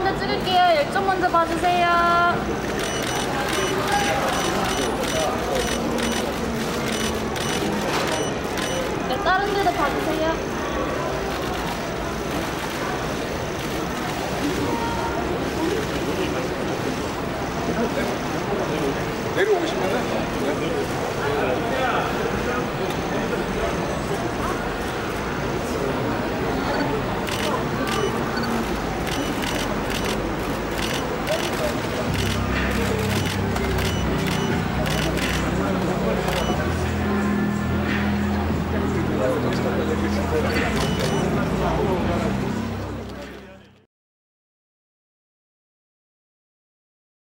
먼저 찍을게요. 열 좀 먼저 봐주세요. 네, 다른 데도 봐주세요. 내려오시면은